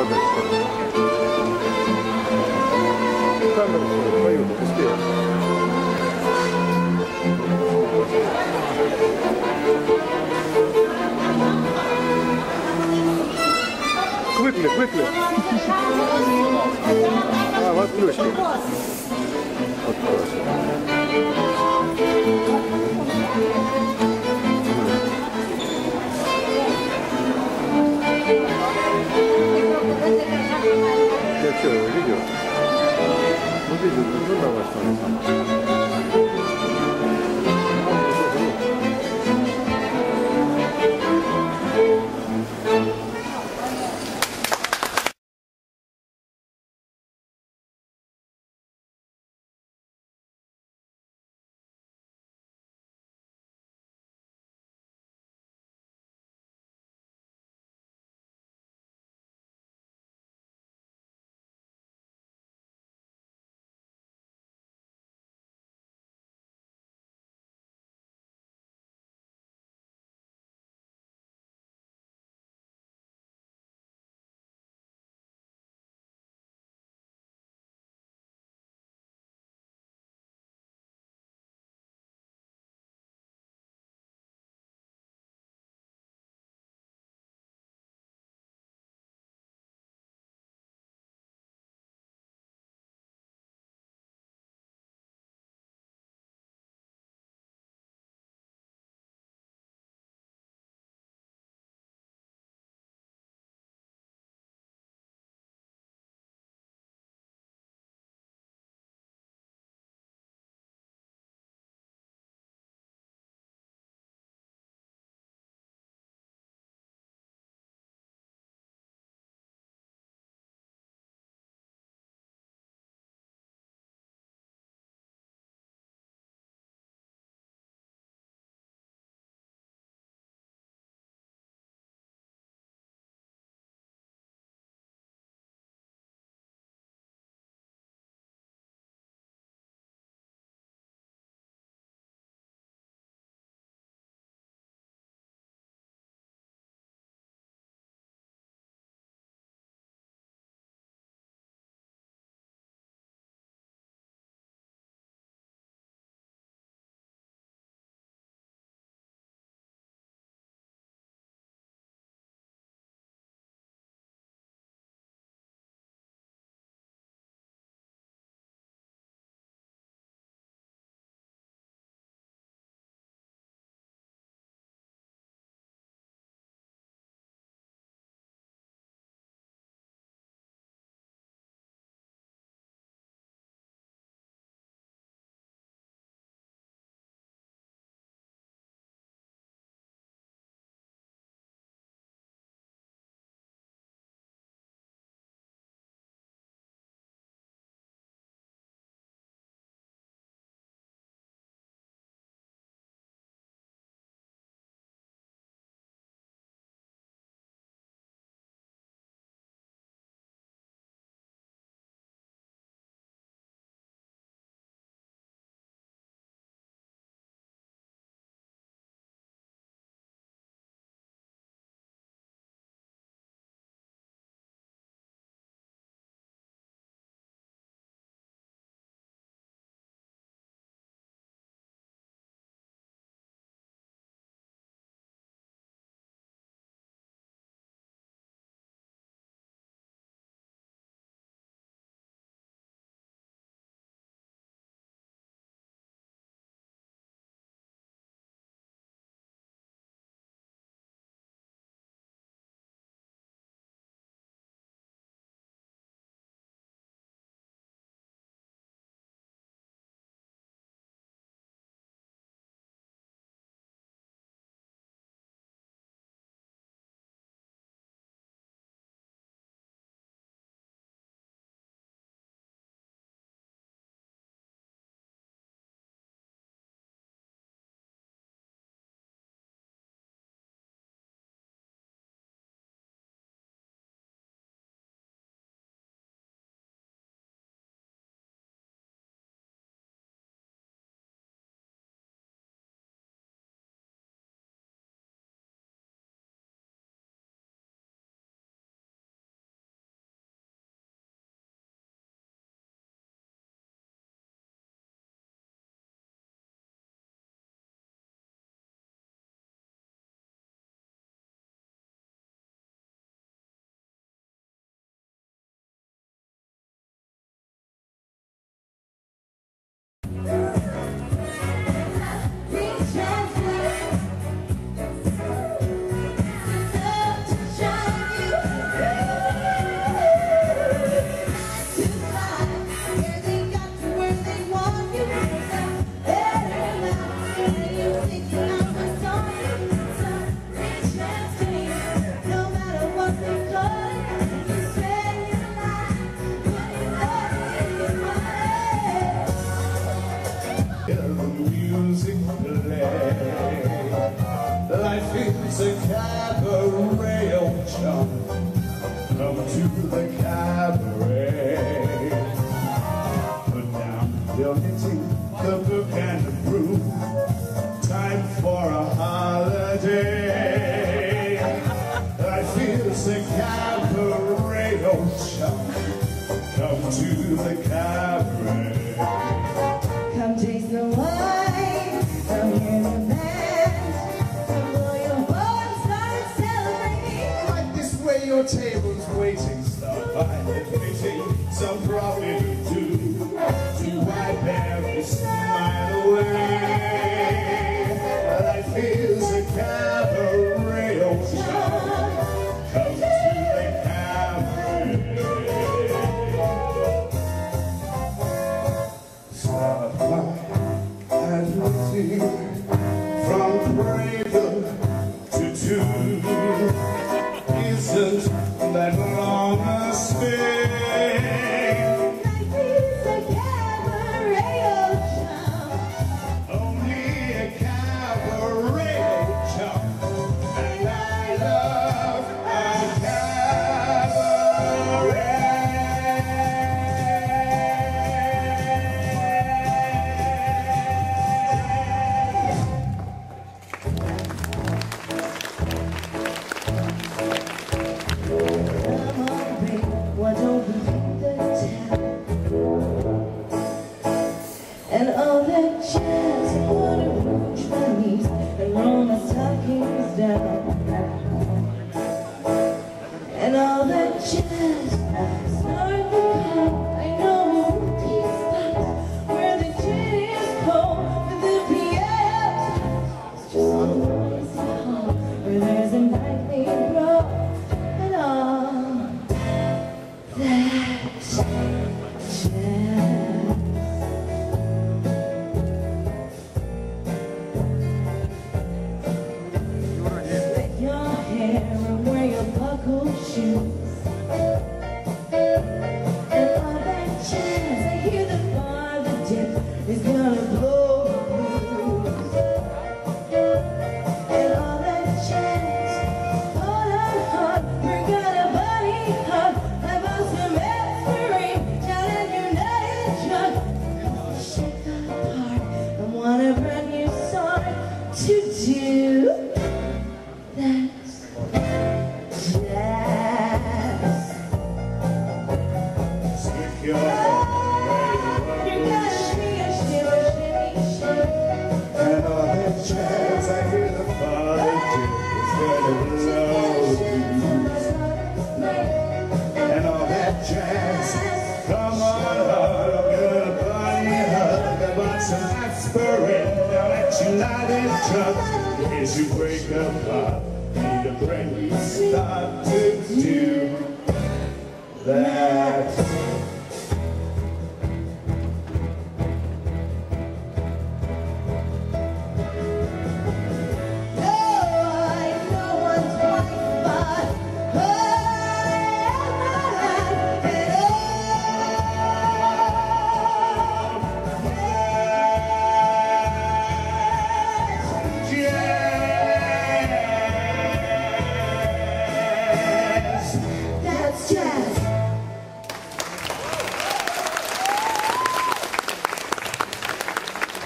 подальше. Камеру свою, мою, быстрее. Выклик, выклик. А, в отключке. Вот хорошо. Я что, видео? Ну, видео, ну давай, что ли. to the cabaret. Put down your knitting, the book and the brew. Time for a holiday. Life is a cabaret, oh child. Come to the cabaret. Come taste the wine, come hear the band, come blow your bones, start celebrating. Like this way your table's waiting, stop by and waiting, some problem you do, to wipe every smile away. Life is a cabaret, oh child, come to the cabaret. Stop by and waiting, from cradle to tomb, isn't that long a space?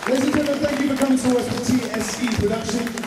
Ladies and gentlemen, thank you for coming to us for TSE Production.